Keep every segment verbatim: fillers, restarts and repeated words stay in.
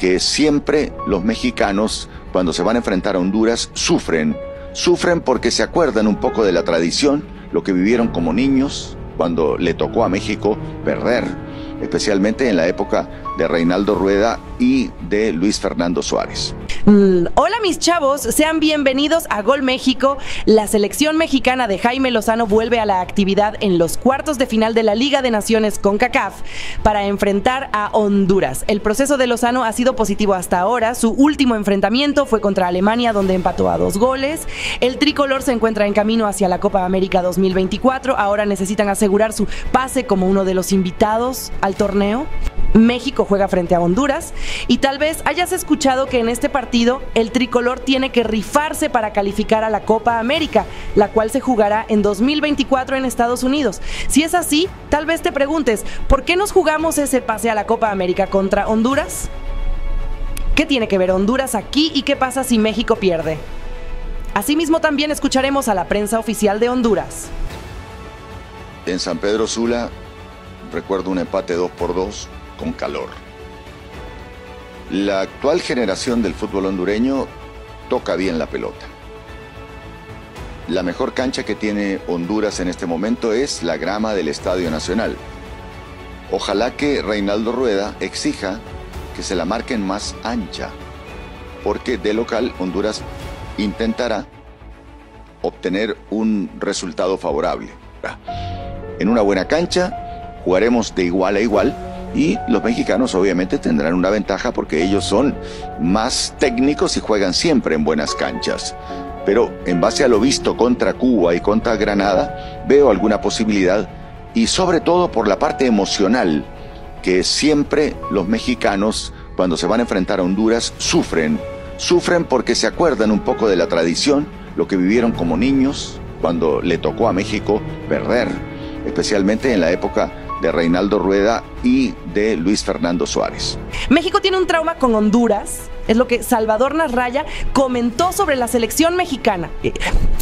que siempre los mexicanos, cuando se van a enfrentar a Honduras, sufren. Sufren porque se acuerdan un poco de la tradición, lo que vivieron como niños cuando le tocó a México perder, especialmente en la época de Reinaldo Rueda y de Luis Fernando Suárez. Mm, hola mis chavos, sean bienvenidos a Gol México. La selección mexicana de Jaime Lozano vuelve a la actividad en los cuartos de final de la Liga de Naciones CONCACAF para enfrentar a Honduras. El proceso de Lozano ha sido positivo hasta ahora. Su último enfrentamiento fue contra Alemania, donde empató a dos goles. El tricolor se encuentra en camino hacia la Copa América dos mil veinticuatro. Ahora necesitan asegurar su pase como uno de los invitados al torneo. México juega frente a Honduras y tal vez hayas escuchado que en este partido el tricolor tiene que rifarse para calificar a la Copa América, la cual se jugará en dos mil veinticuatro en Estados Unidos. Si es así, tal vez te preguntes, ¿por qué nos jugamos ese pase a la Copa América contra Honduras? ¿Qué tiene que ver Honduras aquí y qué pasa si México pierde? Asimismo, también escucharemos a la prensa oficial de Honduras. En San Pedro Sula, recuerdo un empate dos por dos. Con calor. La actual generación del fútbol hondureño toca bien la pelota. La mejor cancha que tiene Honduras en este momento es la grama del Estadio Nacional. Ojalá que Reinaldo Rueda exija que se la marquen más ancha, porque de local Honduras intentará obtener un resultado favorable. En una buena cancha jugaremos de igual a igual. Y los mexicanos obviamente tendrán una ventaja porque ellos son más técnicos y juegan siempre en buenas canchas. Pero en base a lo visto contra Cuba y contra Granada, veo alguna posibilidad, y sobre todo por la parte emocional, que siempre los mexicanos, cuando se van a enfrentar a Honduras, sufren. Sufren porque se acuerdan un poco de la tradición, lo que vivieron como niños cuando le tocó a México perder, especialmente en la época de Reinaldo Rueda y de Luis Fernando Suárez. México tiene un trauma con Honduras, es lo que Salvador Nasralla comentó sobre la selección mexicana.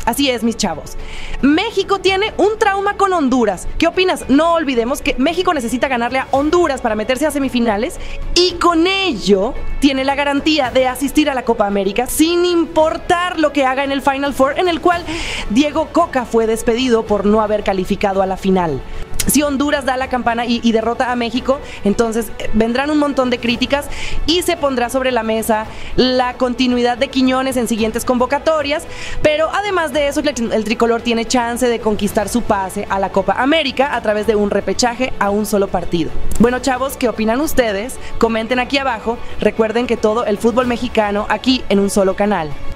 Así es, mis chavos. México tiene un trauma con Honduras. ¿Qué opinas? No olvidemos que México necesita ganarle a Honduras para meterse a semifinales y con ello tiene la garantía de asistir a la Copa América sin importar lo que haga en el Final Four, en el cual Diego Coca fue despedido por no haber calificado a la final. Si Honduras da la campana y, y derrota a México, entonces vendrán un montón de críticas y se pondrá sobre la mesa la continuidad de Quiñones en siguientes convocatorias, pero además de eso el tricolor tiene chance de conquistar su pase a la Copa América a través de un repechaje a un solo partido. Bueno chavos, ¿qué opinan ustedes? Comenten aquí abajo, recuerden que todo el fútbol mexicano aquí en un solo canal.